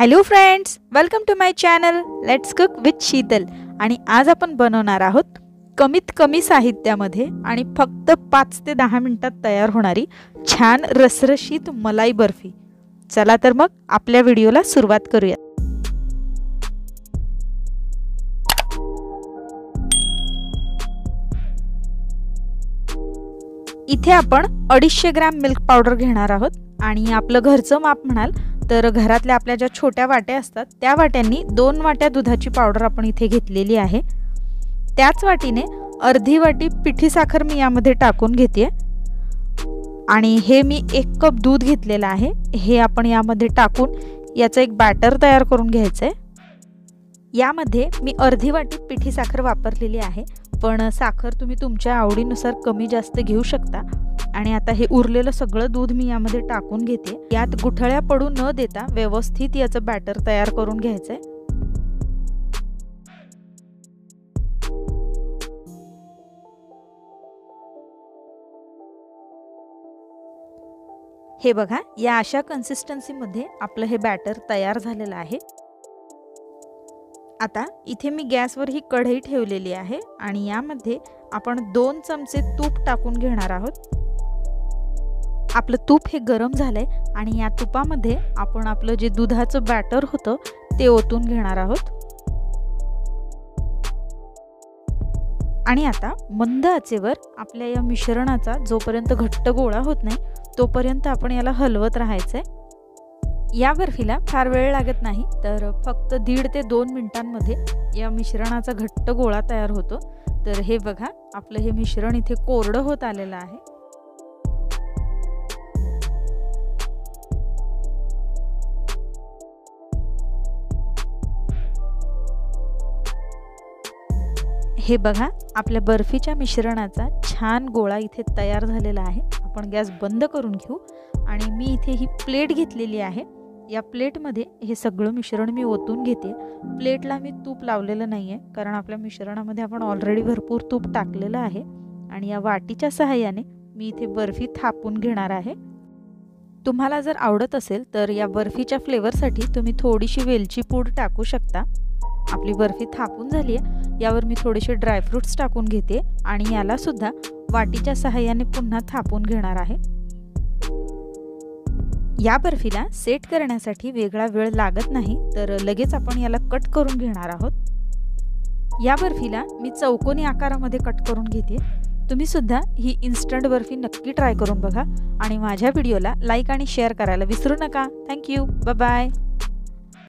Hello friends, welcome to my channel let's cook with Sheetal. आणि आज आपण बनवणार आहोत कमीत कमी साहित्यामध्ये आणि फक्त 5 ते 10 मिनिटात तयार होणारी छान रसरशीत मलाई बर्फी। चला तर मग आपल्या व्हिडिओला सुरुवात करूया। इथे आपण 250 ग्रॅम मिल्क पावडर घेणार आहोत आणि आपलं घरचं माप म्हणाल तर घरातल्या आपल्या ज्या छोट्या वाट्या असतात त्या वाट्यांनी 2 वाट्या दुधाची पावडर आपण इथे घेतलेली आहे। त्याच वाटीने अर्धी वाटी पिठी साखर मी यामध्ये टाकून घेते आणि हे मी 1 कप दूध घेतलेला आहे, हे आपण यामध्ये टाकून याचं एक बॅटर तयार करून घ्यायचं आहे। यामध्ये मी अर्धी वाटी पिठी साखर वापरलेली आहे, पण साखर तुम्ही तुमच्या आवडीनुसार कमी जास्त घेऊ शकता। आणि आता हे उरलेलं सगळं दूध मी यामध्ये टाकून घेते। यात गुठळ्या पडू न देता व्यवस्थित याचं बॅटर तयार करून घ्यायचं आहे। हे बघा, या अशा कन्सिस्टन्सी मध्ये आपलं हे बॅटर तयार झालेलं आहे। आता इथे मी गॅसवर ही कढई ठेवलेली आहे आणि यामध्ये आपण 2 चमचे तूप टाकून घेणार आहोत। आपलं तूप हे गरम झालंय आणि या तुपामध्ये आपण आपलं जे दुधाचं बॅटर होतं ते ओतून घेणार आहोत। आणि आता मंद आचेवर आपल्या या मिश्रणाचा जोपर्यंत घट्ट गोळा होत नाही तोपर्यंत आपण याला हलवत राहायचंय। या बर्फीला फार वेळ लागत नाही, तर फक्त 1.5 ते 2 मिनिटांमध्ये या मिश्रणाचा घट्ट गोळा तयार होतो। तर हे बघा, आपलं हे मिश्रण इथे कोरडं होत आलेलं आहे। हे बघा, आपल्या बर्फीच्या मिश्रणाचा छान गोळा इथे तयार झालेला आहे। आपण गॅस बंद करून घेऊ आणि मी इथे ही प्लेट घेतलेली आहे। या प्लेटमध्ये हे सगळं मिश्रण मी ओतून घेते। प्लेटला मी तूप लावलेलं नाही आहे, कारण आपल्या मिश्रणामध्ये आपण ऑलरेडी भरपूर तूप टाकलेलं आहे। आणि या वाटीच्या सहाय्याने मी इथे बर्फी थापून घेणार आहे। तुम्हाला जर आवडत असेल तर या बर्फीच्या फ्लेवरसाठी तुम्ही थोडीशी वेलची पूड टाकू शकता। आपली बर्फी थापून झाली आहे, यावर मी थोडेसे ड्रायफ्रुट्स टाकून घेते आणि यालासुद्धा वाटीच्या सहाय्याने पुन्हा थापून घेणार आहे। या बर्फीला सेट करण्यासाठी वेगळा वेळ लागत नाही, तर लगेच आपण याला कट करून घेणार आहोत। या बर्फीला मी चौकोनी आकारामध्ये कट करून घेते। तुम्ही सुद्धा ही इन्स्टंट बर्फी नक्की ट्राय करून बघा आणि माझ्या व्हिडिओला लाईक आणि शेअर करायला विसरू नका। Thank you, bye bye.